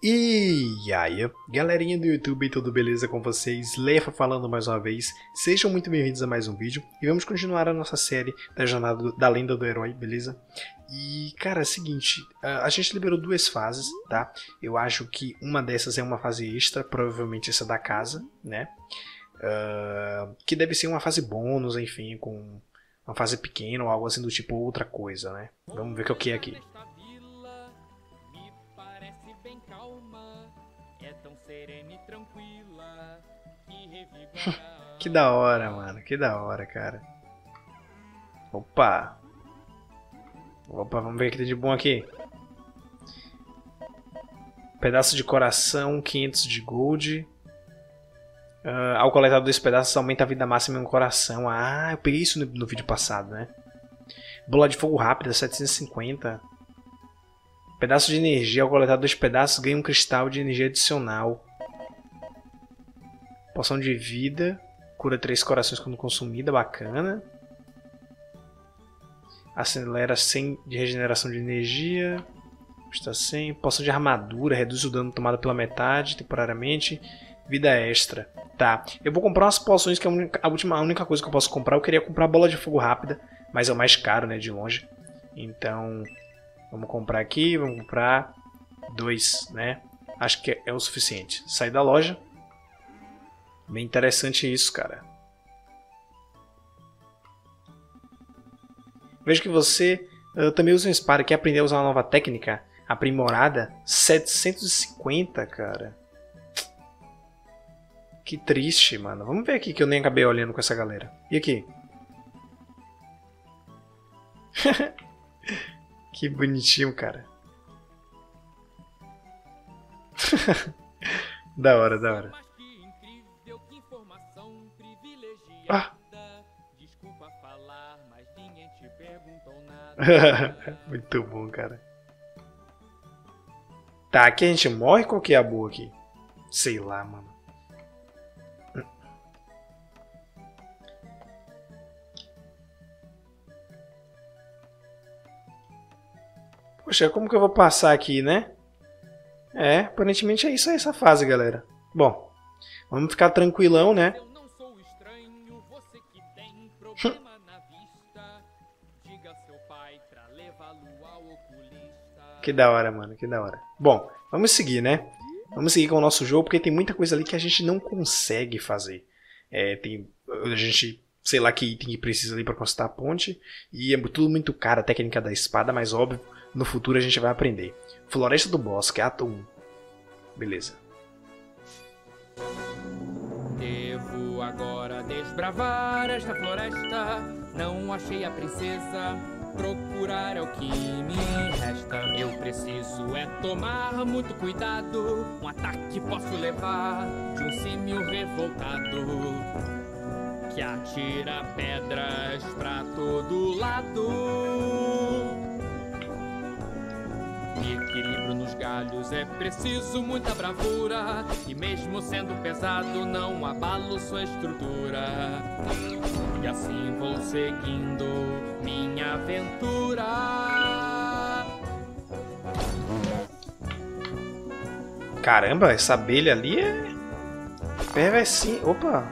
E aí, galerinha do YouTube, tudo beleza com vocês? Lefa falando mais uma vez, sejam muito bem-vindos a mais um vídeo e vamos continuar a nossa série da jornada da lenda do herói, beleza? E cara, é o seguinte, a gente liberou duas fases, tá? Eu acho que uma dessas é uma fase extra, provavelmente essa da casa, né? Que deve ser uma fase bônus, enfim, com uma fase pequena ou algo assim do tipo, outra coisa, né? Vamos ver o que é aqui. Que da hora, mano. Que da hora, cara. Opa. Opa, vamos ver o que tem de bom aqui. Pedaço de coração, 500 de gold. Ao coletar dois pedaços, aumenta a vida máxima em um coração. Ah, eu peguei isso no vídeo passado, né? Bola de fogo rápida, 750. Pedaço de energia. Ao coletar dois pedaços, ganha um cristal de energia adicional. Poção de vida, cura 3 corações quando consumida, bacana. Acelera 100 de regeneração de energia, custa 100. Poção de armadura, reduz o dano tomado pela metade, temporariamente. Vida extra, tá. Eu vou comprar umas poções, que é a única coisa que eu posso comprar. Eu queria comprar bola de fogo rápida, mas é o mais caro, né, de longe. Então, vamos comprar aqui, vamos comprar 2, né. Acho que é o suficiente. Sair da loja. Bem interessante isso, cara. Vejo que você também usa um Spar, quer aprender a usar uma nova técnica aprimorada. 750, cara. Que triste, mano. Vamos ver aqui, que eu nem acabei olhando com essa galera. E aqui? Que bonitinho, cara. Da hora, da hora. Ah. Desculpa falar, mas ninguém te perguntou nada. Muito bom, cara. Tá, aqui a gente morre, qual que é a boa aqui? Sei lá, mano. Poxa, como que eu vou passar aqui, né? É, aparentemente é isso aí, essa fase, galera. Bom, vamos ficar tranquilão, né? Que da hora, mano, que da hora. Bom, vamos seguir, né? Vamos seguir com o nosso jogo, porque tem muita coisa ali que a gente não consegue fazer. É, tem, a gente, sei lá que item que precisa ali pra consertar a ponte. E é tudo muito caro, a técnica da espada, mas óbvio, no futuro a gente vai aprender. Floresta do Bosque, ato 1. Beleza. Devo agora desbravar esta floresta. Não achei a princesa. Procurar é o que me resta. Eu preciso é tomar muito cuidado. Um ataque posso levar de um símio revoltado que atira pedras pra todo lado. Equilíbrio nos galhos é preciso muita bravura. E mesmo sendo pesado, não abalo sua estrutura. E assim vou seguindo minha aventura. Caramba, essa abelha ali é perversinha. Opa!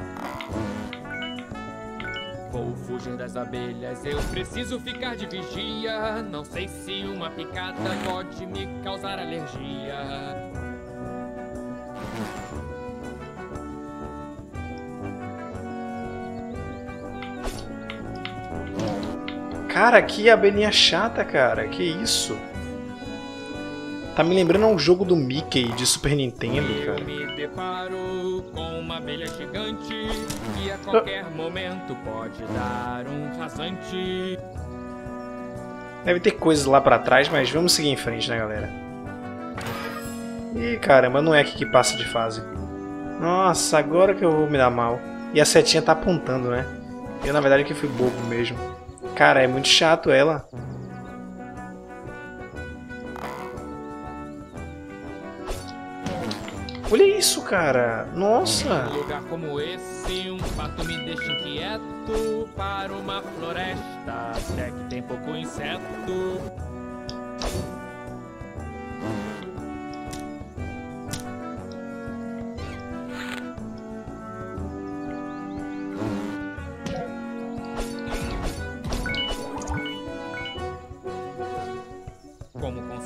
Vou fugir das abelhas, eu preciso ficar de vigia. Não sei se uma picada pode me causar alergia. Cara, que abelhinha chata, cara. Que isso? Tá me lembrando um jogo do Mickey de Super Nintendo, cara. Eu me deparo com uma abelha gigante que a qualquer momento pode dar um rasante. Deve ter coisas lá pra trás, mas vamos seguir em frente, né, galera? Ih, caramba, não é aqui que passa de fase. Nossa, agora que eu vou me dar mal. E a setinha tá apontando, né? Eu, na verdade, que fui bobo mesmo. Cara, é muito chato ela. Olha isso, cara. Nossa. Um lugar como esse, um fato me deixa inquieto. Para uma floresta, até que tem pouco inseto.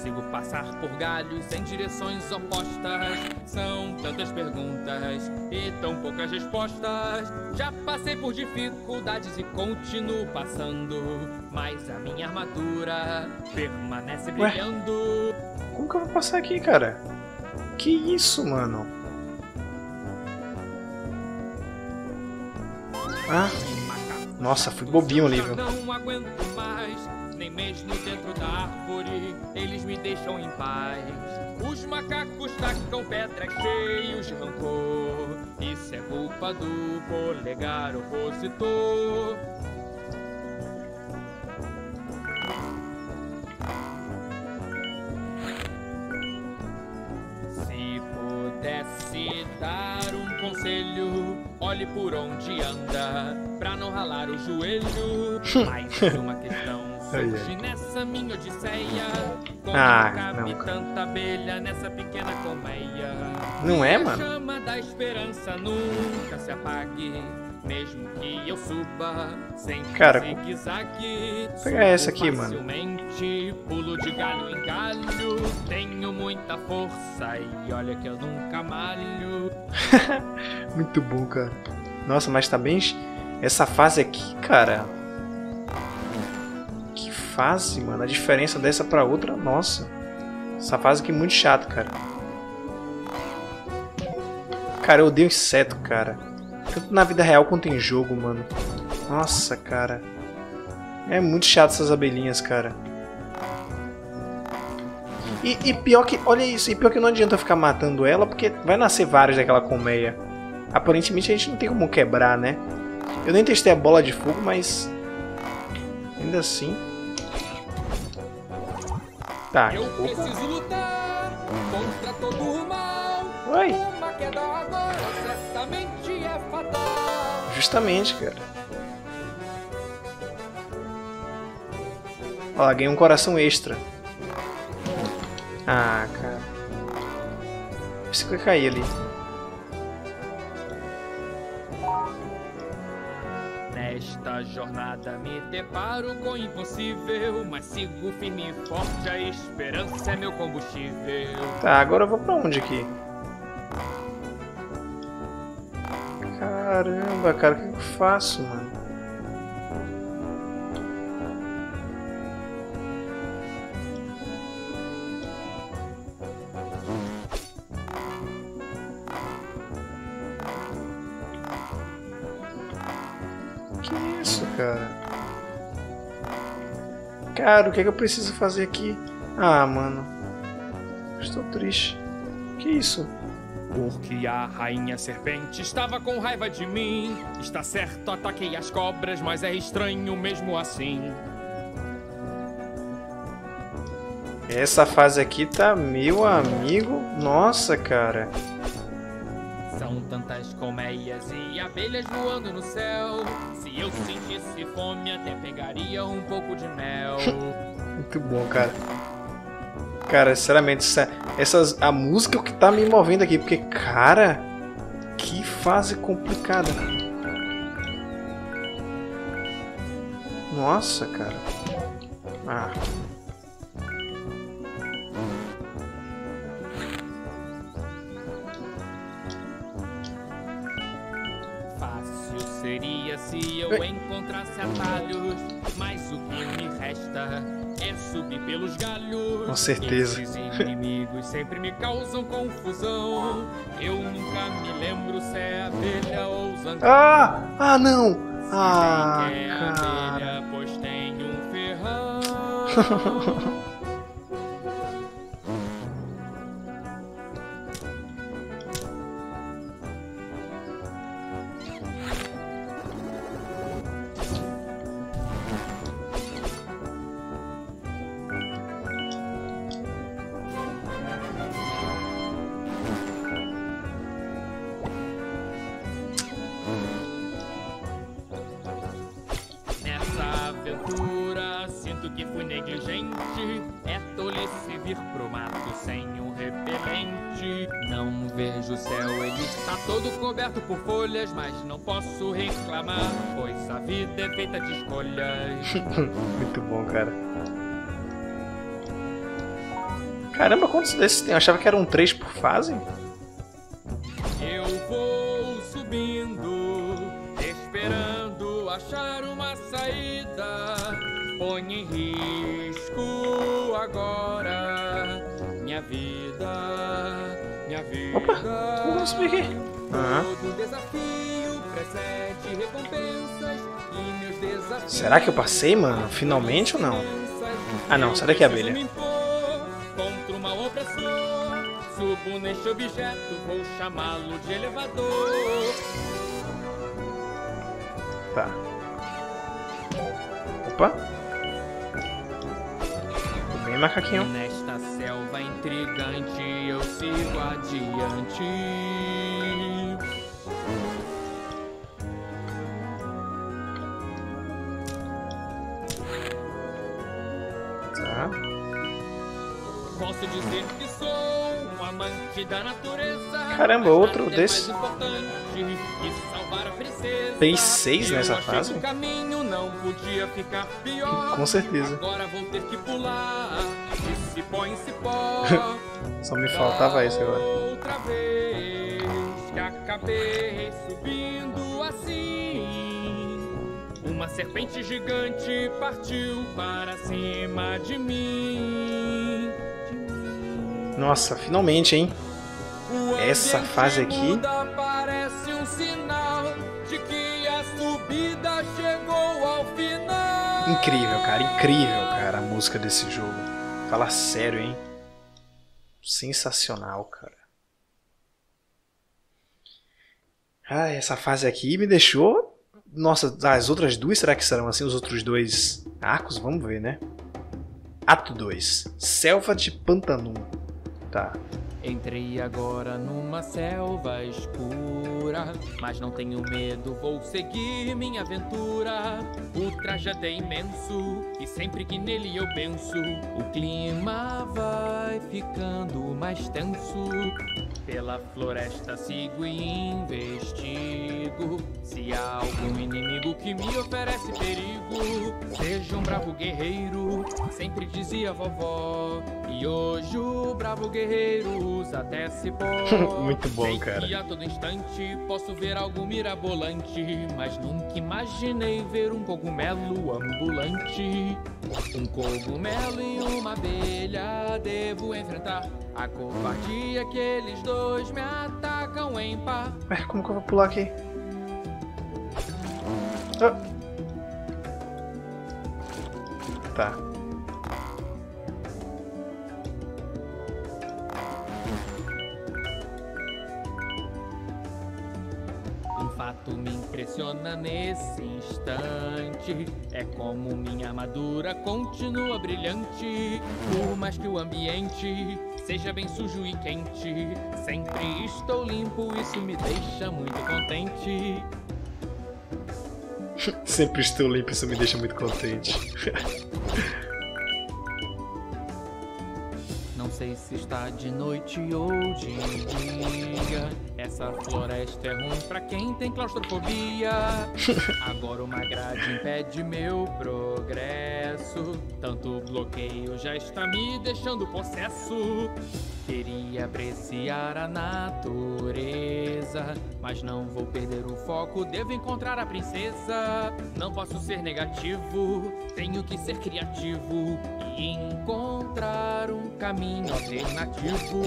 consigo passar por galhos em direções opostas. São tantas perguntas e tão poucas respostas. Já passei por dificuldades e continuo passando, mas a minha armadura permanece brilhando. Ué, como que eu vou passar aqui, cara? Que isso, mano? Ah, nossa, fui bobinho ali, viu? Não aguento mais. Nem mesmo dentro da árvore eles me deixam em paz. Os macacos tacam pedras cheios de rancor. Isso é culpa do polegar opositor. Se pudesse dar um conselho, olhe por onde anda pra não ralar o joelho. Mais uma questão surge nessa minha odisseia. Como cabe tanta abelha nessa pequena colmeia? Não é, mano? A chama da esperança nunca se apague, mesmo que eu suba sem zigue-zague. Pega essa aqui, mano. Facilmente pulo de galho em galho. Tenho muita força e olha que eu nunca malho. Muito bom, cara. Nossa, mas tá bem... Essa fase aqui, cara... fase, mano, a diferença dessa pra outra, nossa. Essa fase aqui é muito chata, cara. Cara, eu odeio inseto, cara. Tanto na vida real quanto em jogo, mano. Nossa, cara. É muito chato essas abelhinhas, cara. E pior que... Olha isso. E pior que não adianta ficar matando ela, porque vai nascer vários daquela colmeia. Aparentemente a gente não tem como quebrar, né? Eu nem testei a bola de fogo, mas... ainda assim... Tá, eu preciso lutar contra todo o mal. Uai. Uma queda agora certamente é fatal. Justamente, cara. Olha lá, ganhei um coração extra. Ah, cara. Pensei que eu ia cair ali. Nesta jornada me deparo com o impossível, mas sigo firme e forte, a esperança é meu combustível. Tá, agora eu vou pra onde aqui? Caramba, cara, o que eu faço, mano? Cara, o que é que eu preciso fazer aqui? Ah, mano. Estou triste. Que isso? Porque a rainha serpente estava com raiva de mim. Está certo, ataquei as cobras, mas é estranho mesmo assim. Essa fase aqui tá, meu amigo. Nossa, cara. São tantas colmeias e abelhas voando no céu. Se eu sentisse fome, até pegaria um pouco de mel. Muito bom, cara. Cara, sinceramente, a música é o que tá me movendo aqui. Porque, cara, que fase complicada. Nossa, cara. Ah... seria se eu encontrasse atalhos, mas o que me resta é subir pelos galhos. Com certeza. Esses inimigos sempre me causam confusão. Eu nunca me lembro se é abelha ou zangão. Ah, não! Ah, se é abelha, pois tem um ferrão. Sinto que fui negligente. É tolice vir pro mato sem um repelente. Não vejo o céu, ele está todo coberto por folhas, mas não posso reclamar, pois a vida é feita de escolhas. Muito bom, cara. Caramba, quantos desses tem? Eu achava que eram 3 por fase. Eu vou subindo, esperando achar uma saída. Põe em risco agora minha vida, minha vida. Opa, vamos subir aqui. Todo desafio precede recompensas e meus desafios. Será que eu passei, mano? Finalmente ou não? Ah não, sai daqui, abelha. Contra o mal opressor, subo neste objeto, vou chamá-lo de elevador. Tá. Opa. Vem, macaquinho. Nesta selva intrigante, eu sigo adiante. Posso dizer que sou um amante da natureza. Caramba, outro desse. Tem 6 nessa fase? Caminho não podia ficar pior. Com certeza. Agora vou ter que pular. E cipó em cipó. Só me faltava isso agora. Outra vez que acabei subindo assim. Uma serpente gigante partiu para cima de mim. Nossa, finalmente, hein? Essa fase aqui. Parece um sinal de que a subida chegou ao final. Incrível, cara, a música desse jogo. Fala sério, hein? Sensacional, cara. Ah, essa fase aqui me deixou. Nossa, as outras duas, será que serão assim? Os outros 2 arcos? Vamos ver, né? Ato 2: Selva de Pantanum. Tá. Entrei agora numa selva escura, mas não tenho medo, vou seguir minha aventura. O trajeto é imenso e sempre que nele eu penso, o clima vai ficando mais tenso. Pela floresta sigo e investigo se há algum inimigo que me oferece perigo. Seja um bravo guerreiro, sempre dizia vovó, e hoje o bravo guerreiro usa até cipó. Muito bom, cara. Sei que a todo instante posso ver algo mirabolante, mas nunca imaginei ver um cogumelo ambulante. Um cogumelo e uma abelha devo enfrentar, a covardia que eles dois me atacam em par. Ué, como que eu vou pular aqui? Ah. Tá. Fato me impressiona nesse instante, é como minha armadura continua brilhante. Por mais que o ambiente seja bem sujo e quente, sempre estou limpo, isso me deixa muito contente. Sempre estou limpo, isso me deixa muito contente. Não sei se está de noite ou de dia, essa floresta é ruim pra quem tem claustrofobia. Agora uma grade impede meu progresso, tanto bloqueio já está me deixando possesso. Queria apreciar a natureza, mas não vou perder o foco, devo encontrar a princesa. Não posso ser negativo, tenho que ser criativo e encontrar um caminho alternativo.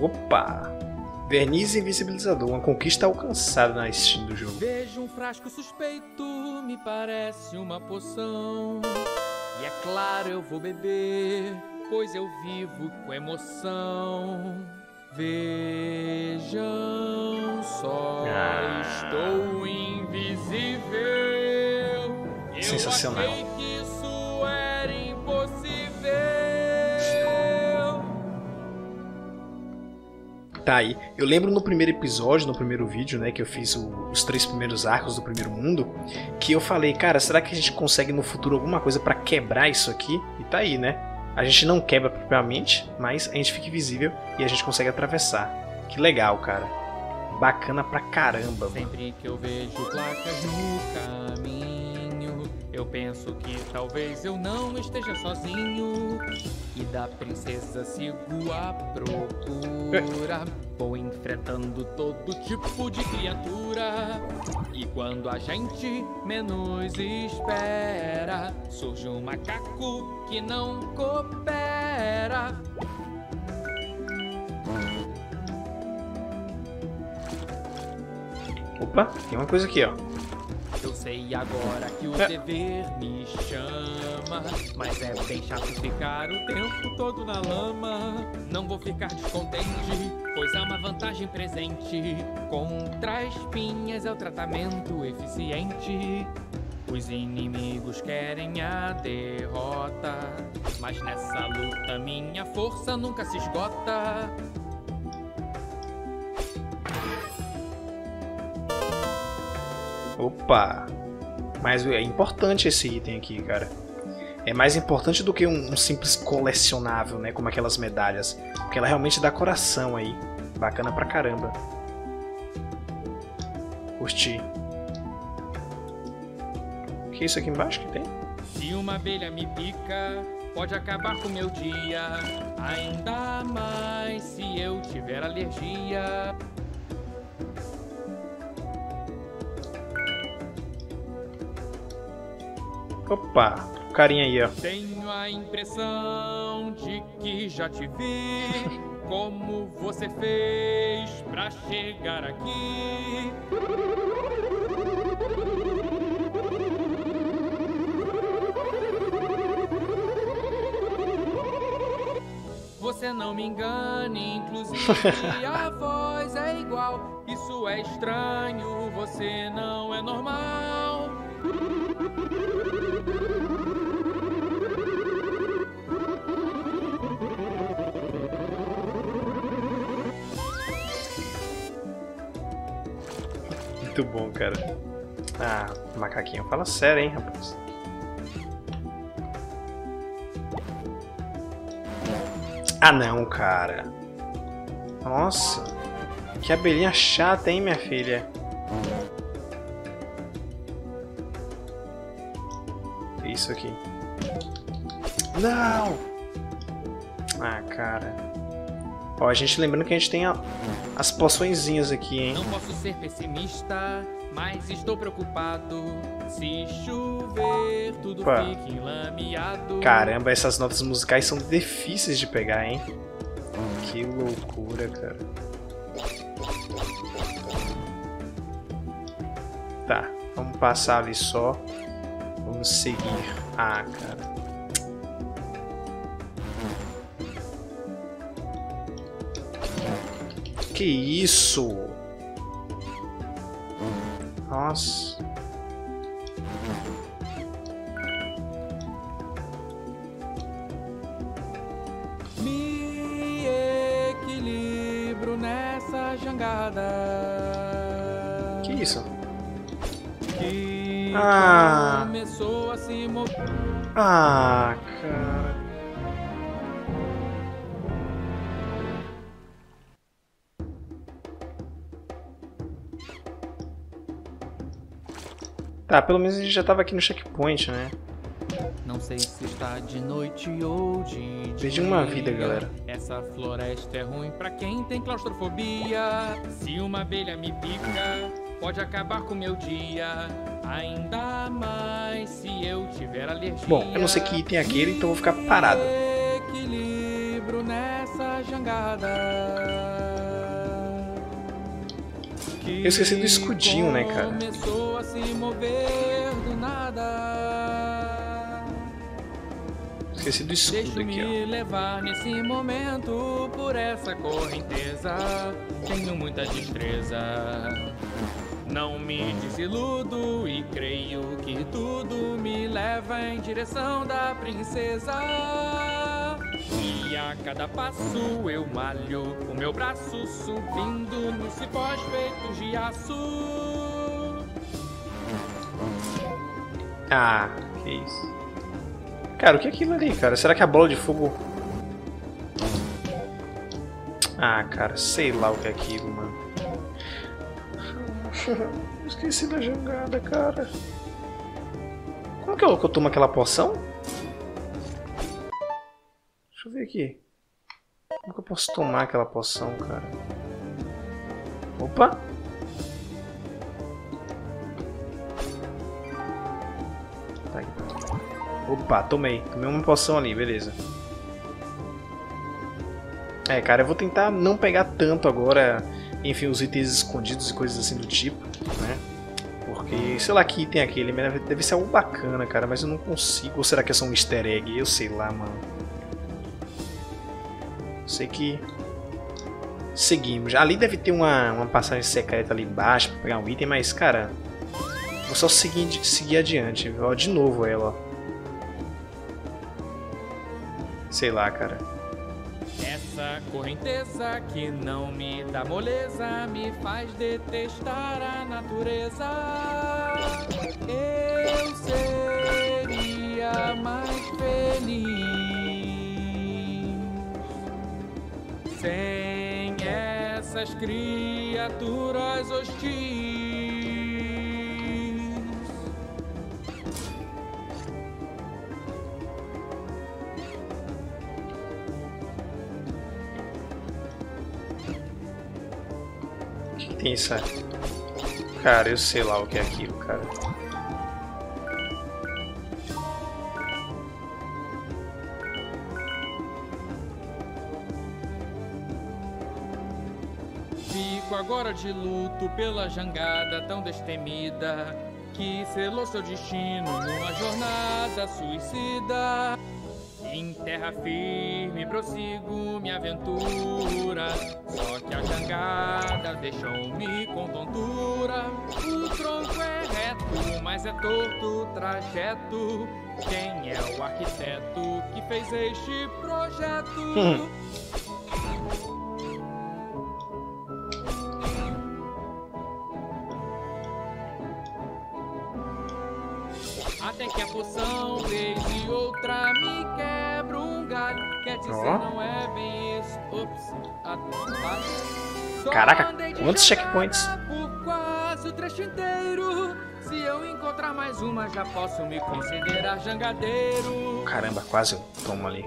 Opa! Verniz Invisibilizador, uma conquista alcançada na Steam do jogo. Vejo um frasco suspeito, me parece uma poção. E é claro eu vou beber, pois eu vivo com emoção. Vejam só, estou invisível. Sensacional. Eu achei que isso era impossível. Tá aí. Eu lembro no primeiro episódio, no primeiro vídeo, né, que eu fiz os 3 primeiros arcos do primeiro mundo, que eu falei, cara, será que a gente consegue no futuro alguma coisa pra quebrar isso aqui? E tá aí, né? A gente não quebra propriamente, mas a gente fica invisível e a gente consegue atravessar. Que legal, cara. bacana pra caramba, mano. Sempre que eu vejo placas no caminho, eu penso que talvez eu não esteja sozinho. E da princesa sigo a procura. Vou enfrentando todo tipo de criatura. E quando a gente menos espera, surge um macaco que não coopera. Opa, tem uma coisa aqui, ó. Eu sei agora que o dever me chama, mas é bem chato ficar o tempo todo na lama. Não vou ficar descontente, pois há uma vantagem presente. Contra espinhas é o tratamento eficiente. Os inimigos querem a derrota, mas nessa luta minha força nunca se esgota. Opa! Mas é importante esse item aqui, cara. É mais importante do que um simples colecionável, né? Como aquelas medalhas. Porque ela realmente dá coração aí. Bacana pra caramba. Curti. O que é isso aqui embaixo que tem? Se uma abelha me pica, pode acabar com o meu dia. Ainda mais se eu tiver alergia. Opa, o carinha aí, ó. Tenho a impressão de que já te vi. Como você fez pra chegar aqui? Você não me engane, inclusive a voz é igual. Isso é estranho, você não é normal. Muito bom, cara. Ah, macaquinho, fala sério, hein, rapaz. Ah, não, cara. Nossa, que abelhinha chata, hein, minha filha. Isso aqui. Não! Ah, cara. Ó, a gente lembrando que a gente tem as poçõezinhas aqui, hein? Não posso ser pessimista, mas estou preocupado. Se chover, tudo fica enlameado. Caramba, essas notas musicais são difíceis de pegar, hein? Que loucura, cara. Tá, vamos passar ali só. Vamos seguir. Ah, cara. Que isso? Nossa. Me equilibro nessa jangada. Que isso? Ah, começou a se mover. Ah, cara. Tá, pelo menos a gente já tava aqui no checkpoint, né? Não sei se está de noite ou de dia. Perdi uma vida, galera. Essa floresta é ruim pra quem tem claustrofobia. Se uma abelha me pica, pode acabar com o meu dia. Ainda mais se eu tiver alergia. Bom, eu não sei que item é aquele, então eu vou ficar parado. Equilíbrio nessa jangada. Eu esqueci do escudinho, né, cara? Começou a se mover do nada. Esqueci do escudo aqui, ó. Deixa-me levar nesse momento por essa correnteza. Tenho muita destreza. Não me desiludo e creio que tudo me leva em direção da princesa. E a cada passo eu malho o meu braço subindo nos cipós feitos de aço. Ah, que isso. Cara, o que é aquilo ali, cara? Será que é a bola de fogo? Ah, cara, sei lá o que é aquilo, mano. Esqueci da jangada, cara. Como que eu tomo aquela poção? Deixa eu ver aqui. Como que eu posso tomar aquela poção, cara? Opa! Tá aqui. Opa, tomei. Tomei uma poção ali, beleza. É, cara, eu vou tentar não pegar tanto agora, enfim, os itens escondidos e coisas assim do tipo, né? Porque, sei lá que item é aquele, deve ser algo bacana, cara, mas eu não consigo. Ou será que é só um easter egg? Eu sei lá, mano. Sei que... seguimos. Ali deve ter uma passagem secreta ali embaixo pra pegar um item, mas, cara... vou só seguir adiante, viu? Ó, de novo ela, ó. Sei lá, cara. Essa correnteza que não me dá moleza me faz detestar a natureza. Eu seria mais feliz sem essas criaturas hostis. Tem isso aí. Cara, eu sei lá o que é aquilo, cara. Fico agora de luto pela jangada tão destemida que selou seu destino numa jornada suicida. Em terra firme prossigo minha aventura, só que a jangada deixou-me com tontura. O tronco é reto, mas é torto o trajeto. Quem é o arquiteto que fez este projeto? Até que a poção vez e outra me quebra um galho. Quer dizer, não é bem isso. Ops. Caraca, quantos checkpoints? Por quase o trecho inteiro. Se eu encontrar mais uma, já posso me considerar jangadeiro. Caramba, quase eu tomo ali.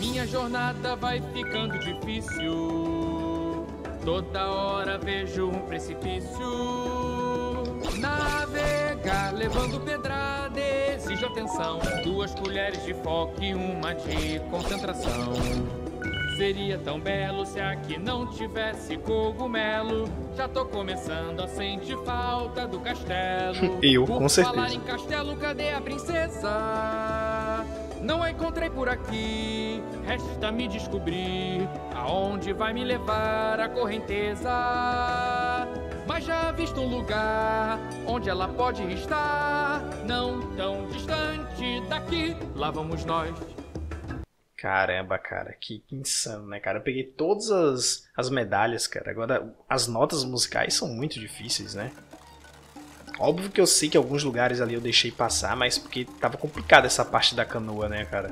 Minha jornada vai ficando difícil. Toda hora vejo um precipício. Navegar levando pedrada exige atenção. Duas colheres de foco e uma de concentração. Seria tão belo se aqui não tivesse cogumelo. Já tô começando a sentir falta do castelo. Eu, com certeza. Por falar em castelo, cadê a princesa? Não a encontrei por aqui, resta me descobrir aonde vai me levar a correnteza. Mas já visto um lugar onde ela pode estar, não tão distante daqui, lá vamos nós. Caramba, cara, que insano, né, cara? Eu peguei todas as medalhas, cara. Agora, as notas musicais são muito difíceis, né? Óbvio que eu sei que alguns lugares ali eu deixei passar, mas porque tava complicada essa parte da canoa, né, cara?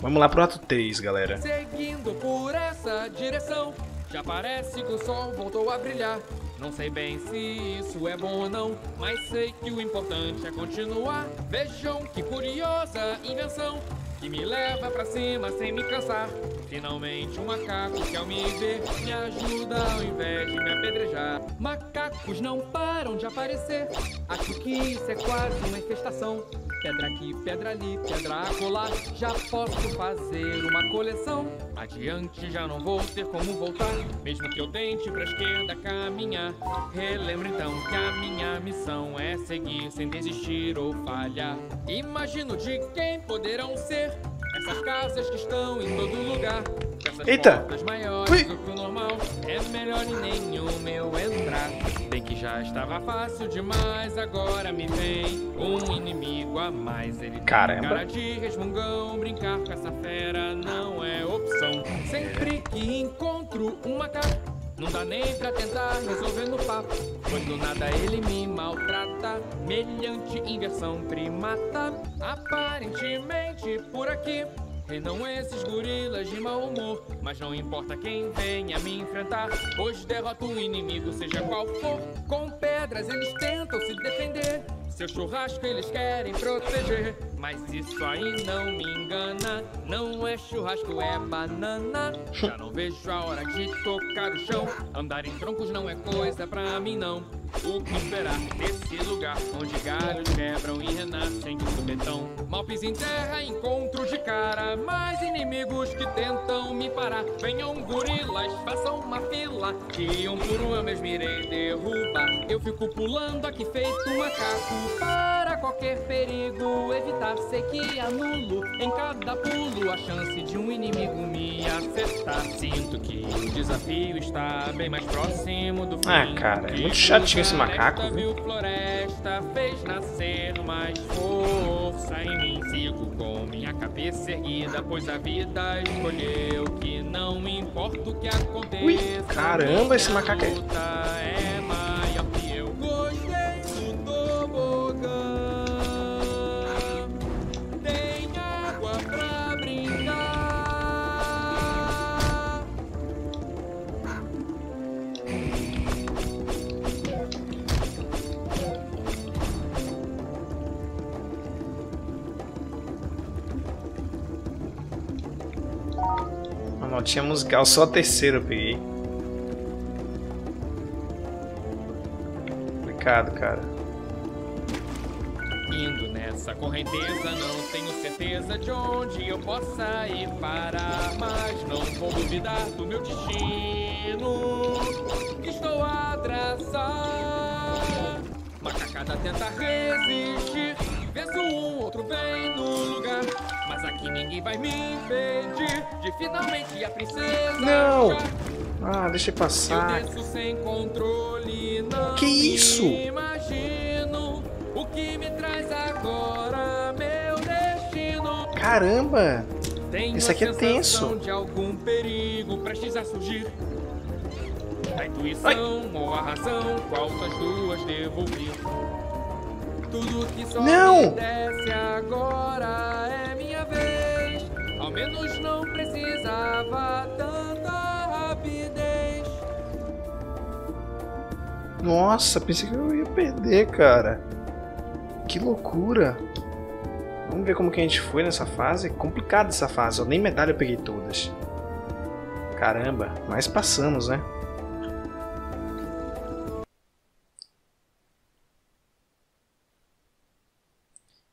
Vamos lá pro ato 3, galera. Seguindo por essa direção, já parece que o sol voltou a brilhar. Não sei bem se isso é bom ou não, mas sei que o importante é continuar. Vejam que curiosa invenção que me leva pra cima sem me cansar. Finalmente um macaco que ao me ver me ajuda ao invés de me apedrejar. Macacos não param de aparecer, acho que isso é quase uma infestação. Pedra aqui, pedra ali, pedra acolá, já posso fazer uma coleção. Adiante já não vou ter como voltar, mesmo que eu tente pra esquerda caminhar. Relembro então que a minha missão é seguir sem desistir ou falhar. Imagino de quem poderão ser essas casas que estão em todo lugar. Essas portas maiores do que o normal, é melhor em nenhum eu entrar. Bem que já estava fácil demais, agora me vem um inimigo a mais. Ele tem cara de resmungão, brincar com essa fera não é opção. Sempre que encontro um macaco, não dá nem pra tentar resolver no papo. Quando nada ele me maltrata, mediante inversão primata. Aparentemente por aqui E não esses gorilas de mau humor, mas não importa quem venha me enfrentar, pois derrota um inimigo, seja qual for. Com pedras eles tentam se defender, seu churrasco eles querem proteger. Mas isso aí não me engana, não é churrasco, é banana. Já não vejo a hora de tocar o chão, andar em troncos não é coisa pra mim não. O que esperar desse lugar, onde galhos quebram e renascem de supetão? Mopes em terra, encontro de cara, mais inimigos que tentam me parar. Venham gorilas, façam uma fila, que um por um eu mesmo irei derrubar. Eu fico pulando aqui feito um macaco, para qualquer perigo evitar. Sei que anulo em cada pulo a chance de um inimigo me acertar. Sinto que o desafio está bem mais próximo do fim. Ah, cara, é muito chatinho esse macaco. Viu floresta, fez nascer mais força em mim. Sigo com minha cabeça erguida, pois a vida escolheu que não importa o que aconteça. Ui, caramba, esse macaco é maior que eu. Gostei do tobogã, tem água pra brincar. A notinha musical, só a terceira eu peguei. Cara. Indo nessa correnteza, não tenho certeza de onde eu possa ir parar, mas não vou duvidar do meu destino. Estou a traçar. Macacada tenta resistir, vence um, outro vem no lugar, mas aqui ninguém vai me impedir de finalmente a princesa. Não! Ah, deixa eu passar. Eu desço sem controle, não. Que isso? Imagino o que me traz agora, meu destino. Caramba! Isso aqui é tenso. De algum perigo prestes a surgir. A intuição ou a razão, qual das duas devo vir? Tudo que só me desce agora é minha vez. Ao menos não precisava tanta. Nossa, pensei que eu ia perder, cara. Que loucura. Vamos ver como que a gente foi nessa fase. É complicado essa fase, ó. Nem medalha eu peguei todas. Caramba, mas passamos, né?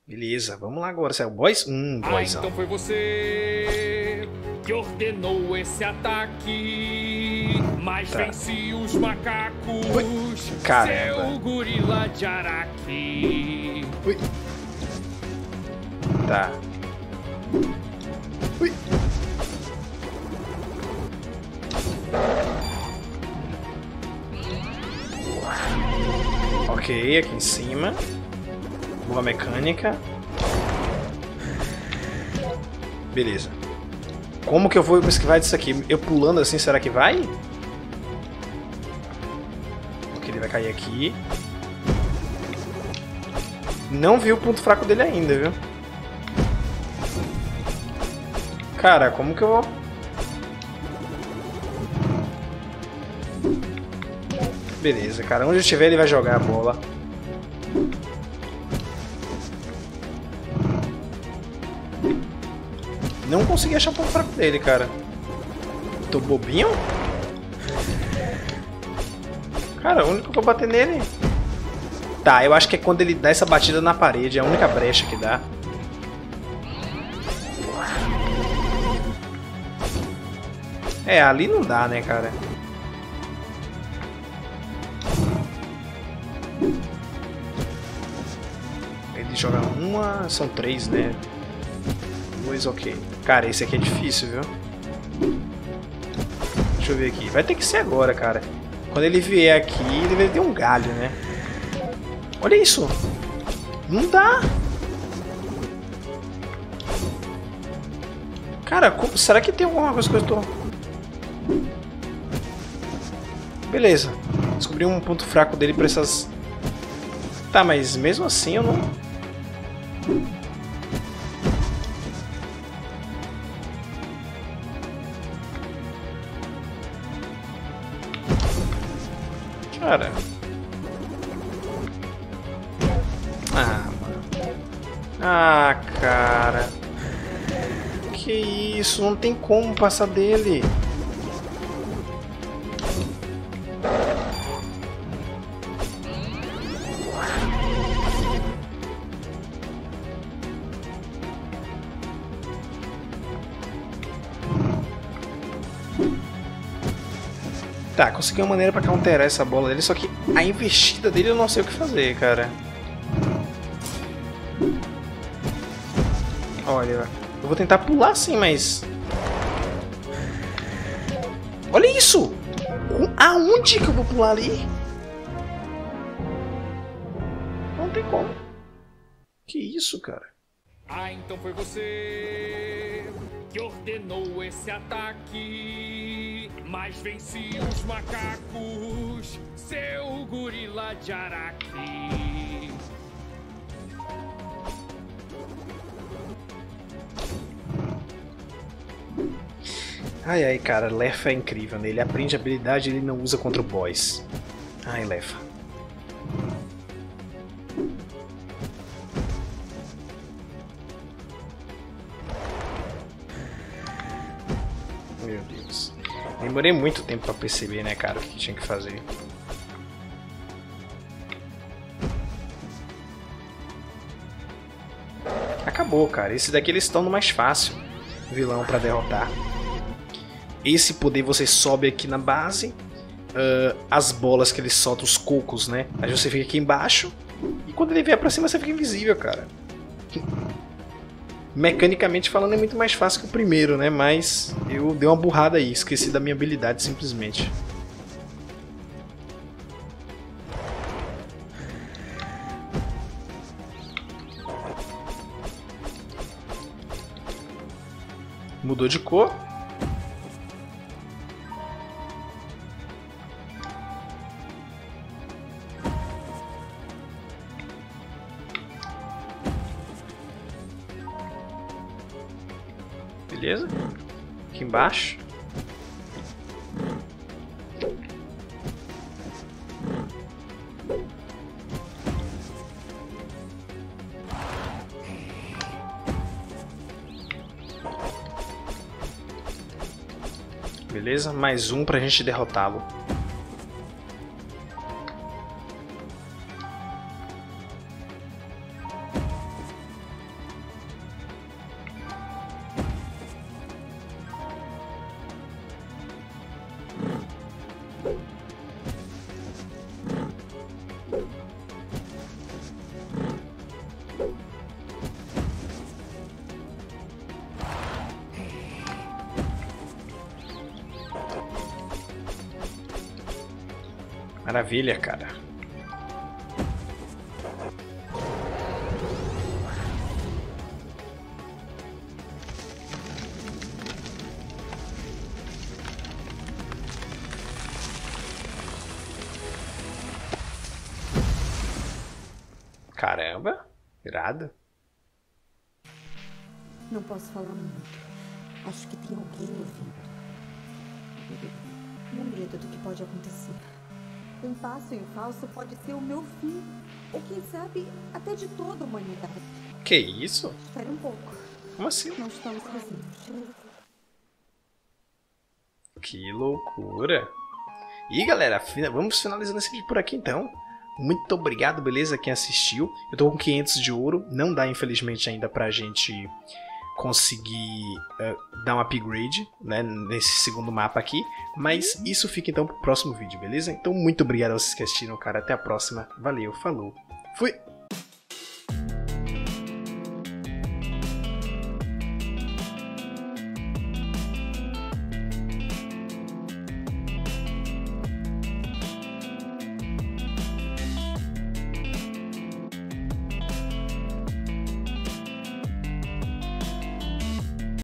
Beleza, vamos lá agora. Será o boys? Boyzão. Então foi você que ordenou esse ataque. Mas venci os macacos. Caramba. Seu gorila de Araque. Ui. Tá. Ui. Ok, aqui em cima. Boa mecânica. Beleza. Como que eu vou esquivar disso aqui? Eu pulando assim, será que vai? Ele vai cair aqui. Não vi o ponto fraco dele ainda, viu? Cara, como que eu vou... Beleza, cara. Onde eu estiver, ele vai jogar a bola. Não consegui achar o ponto fraco dele, cara. Tô bobinho? Cara, o único que eu bater nele... Tá, eu acho que é quando ele dá essa batida na parede. É a única brecha que dá. É, ali não dá, né, cara? Ele joga uma... São três, né? Dois, ok. Cara, esse aqui é difícil, viu? Deixa eu ver aqui. Vai ter que ser agora, cara. Quando ele vier aqui, ele vai ter um galho, né? Olha isso! Não dá! Cara, como... será que tem alguma coisa que eu tô... Beleza. Descobri um ponto fraco dele pra essas... Tá, mas mesmo assim eu não... Cara. Ah, mano. Ah, cara. Que isso? Não tem como passar dele. Tá, consegui uma maneira pra counterar essa bola dele, só que a investida dele eu não sei o que fazer, cara. Olha, eu vou tentar pular sim, mas... Olha isso! Aonde que eu vou pular ali? Não tem como. Que isso, cara? Ah, então foi você que ordenou esse ataque. Mas venci os macacos, seu gorila de Araque. Ai, ai, cara, Lefa é incrível, né? Ele aprende habilidade e ele não usa contra o boss. Ai, Lefa. Meu Deus. Demorei muito tempo pra perceber, né, cara, o que tinha que fazer. Acabou, cara. Esse daqui eles estão no mais fácil. Vilão pra derrotar. Esse poder você sobe aqui na base. As bolas que ele solta, os cocos, né? Aí você fica aqui embaixo. E quando ele vier pra cima, você fica invisível, cara. Mecanicamente falando é muito mais fácil que o primeiro, né? Mas eu dei uma burrada aí, esqueci da minha habilidade simplesmente. Mudou de cor. Beleza? Aqui embaixo. Beleza? Mais um pra gente derrotá-lo. Maravilha, cara. Caramba, irado. Não posso falar muito. Acho que tem alguém ouvindo. Não medo do que pode acontecer. Um passo em falso pode ser o meu fim, ou quem sabe até de toda a humanidade. Que isso? Espera um pouco. Como assim? Não estamos sozinhos. Que loucura! E galera, vamos finalizando esse vídeo por aqui então. Muito obrigado, beleza, quem assistiu. Eu tô com 500 de ouro, não dá infelizmente ainda pra gente conseguir dar um upgrade, né, nesse segundo mapa aqui, mas isso fica então pro próximo vídeo, beleza? Então muito obrigado a vocês que assistiram, cara, até a próxima, valeu, falou, fui!